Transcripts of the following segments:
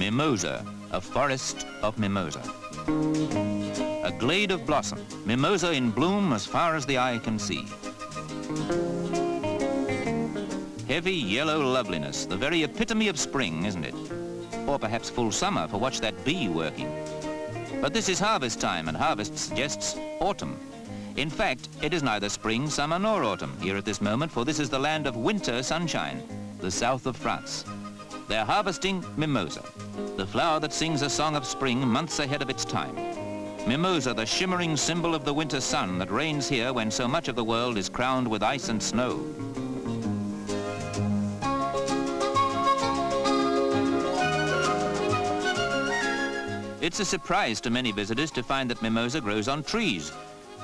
mimosa, a forest of mimosa. A glade of blossom, mimosa in bloom as far as the eye can see. Heavy yellow loveliness, the very epitome of spring, isn't it? Or perhaps full summer, for watch that bee working. But this is harvest time, and harvest suggests autumn. In fact, it is neither spring, summer, nor autumn here at this moment, for this is the land of winter sunshine, the south of France. They're harvesting mimosa, the flower that sings a song of spring months ahead of its time. Mimosa, the shimmering symbol of the winter sun that reigns here when so much of the world is crowned with ice and snow. It's a surprise to many visitors to find that mimosa grows on trees,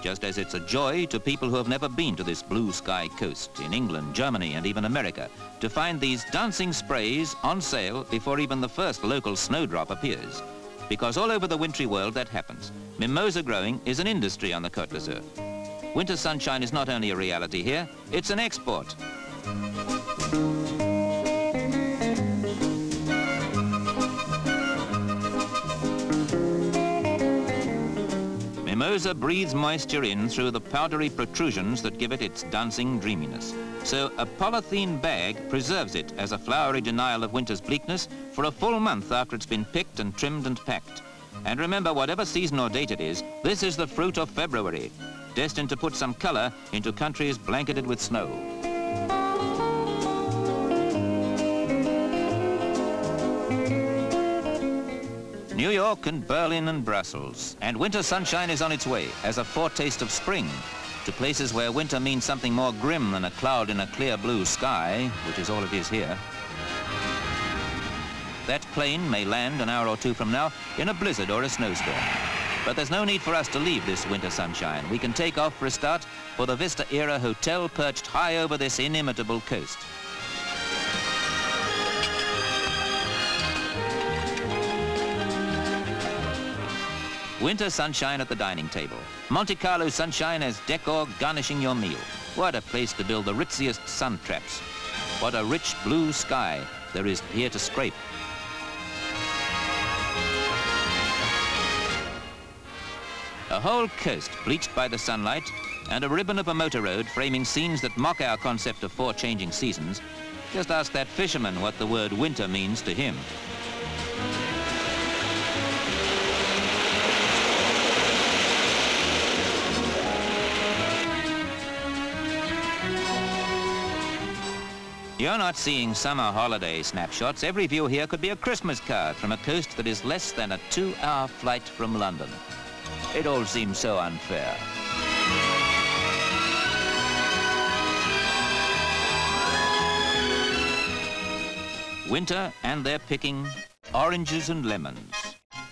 just as it's a joy to people who have never been to this blue sky coast in England, Germany, and even America, to find these dancing sprays on sale before even the first local snowdrop appears. Because all over the wintry world that happens. Mimosa growing is an industry on the Côte d'Azur. Winter sunshine is not only a reality here, it's an export. Mimosa breathes moisture in through the powdery protrusions that give it its dancing dreaminess. So a polythene bag preserves it as a flowery denial of winter's bleakness for a full month after it's been picked and trimmed and packed. And remember, whatever season or date it is, this is the fruit of February, destined to put some color into countries blanketed with snow. New York and Berlin and Brussels. And winter sunshine is on its way as a foretaste of spring to places where winter means something more grim than a cloud in a clear blue sky, which is all it is here. That plane may land an hour or two from now in a blizzard or a snowstorm. But there's no need for us to leave this winter sunshine. We can take off for a start for the Vista-era hotel perched high over this inimitable coast. Winter sunshine at the dining table. Monte Carlo sunshine as decor garnishing your meal. What a place to build the ritziest sun traps. What a rich blue sky there is here to scrape. A whole coast bleached by the sunlight and a ribbon of a motor road framing scenes that mock our concept of four changing seasons. Just ask that fisherman what the word winter means to him. You're not seeing summer holiday snapshots. Every view here could be a Christmas card from a coast that is less than a 2-hour flight from London. It all seems so unfair. Winter and their picking, oranges and lemons.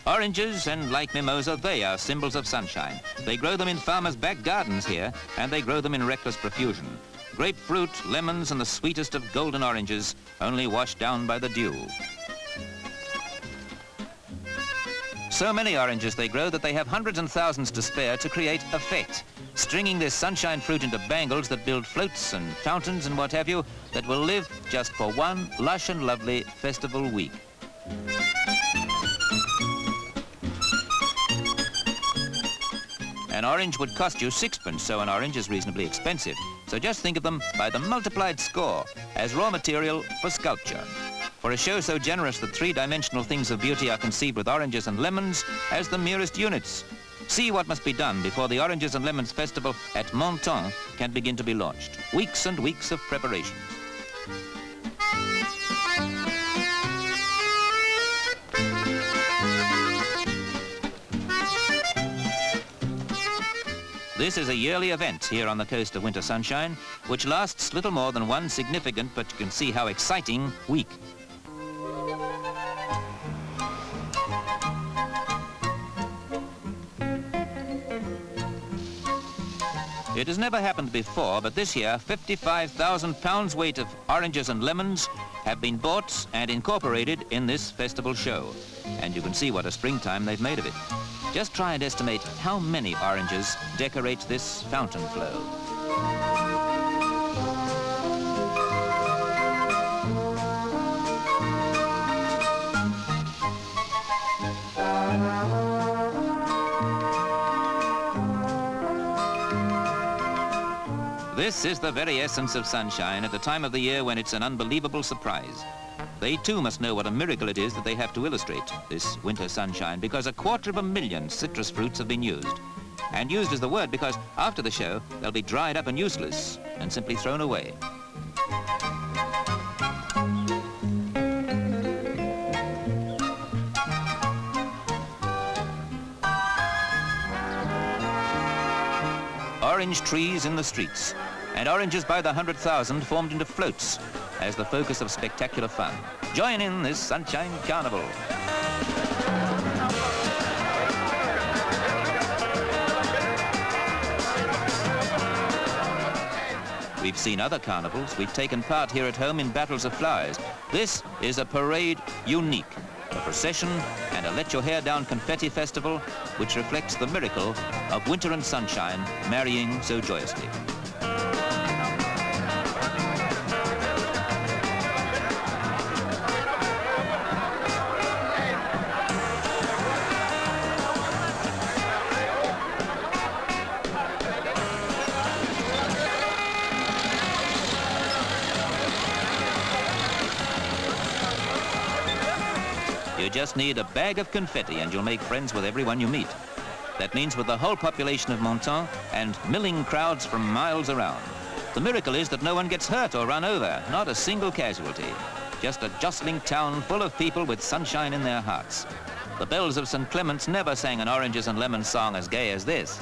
Oranges, and like mimosa, they are symbols of sunshine. They grow them in farmers' back gardens here, and they grow them in reckless profusion. Grapefruit, lemons, and the sweetest of golden oranges, only washed down by the dew. So many oranges they grow that they have hundreds and thousands to spare to create a fête, stringing this sunshine fruit into bangles that build floats and fountains and what have you, that will live just for one lush and lovely festival week. An orange would cost you sixpence, so an orange is reasonably expensive. So just think of them by the multiplied score as raw material for sculpture. For a show so generous that three-dimensional things of beauty are conceived with oranges and lemons as the merest units. See what must be done before the Oranges and Lemons Festival at Monton can begin to be launched. Weeks and weeks of preparation. This is a yearly event here on the coast of winter sunshine, which lasts little more than one significant, but you can see how exciting, week. It has never happened before, but this year, 55,000 pounds weight of oranges and lemons have been bought and incorporated in this festival show. And you can see what a springtime they've made of it. Just try and estimate how many oranges decorate this fountain flow. This is the very essence of sunshine at a time of the year when it's an unbelievable surprise. They too must know what a miracle it is that they have to illustrate, this winter sunshine, because 250,000 citrus fruits have been used. And used is the word because after the show, they'll be dried up and useless and simply thrown away. Orange trees in the streets, and oranges by the 100,000 formed into floats as the focus of spectacular fun. Join in this sunshine carnival. We've seen other carnivals. We've taken part here at home in battles of flowers. This is a parade unique, a procession and a let-your-hair-down confetti festival which reflects the miracle of winter and sunshine marrying so joyously. You just need a bag of confetti and you'll make friends with everyone you meet. That means with the whole population of Monton and milling crowds from miles around. The miracle is that no one gets hurt or run over, not a single casualty. Just a jostling town full of people with sunshine in their hearts. The bells of St. Clement's never sang an oranges and lemons song as gay as this.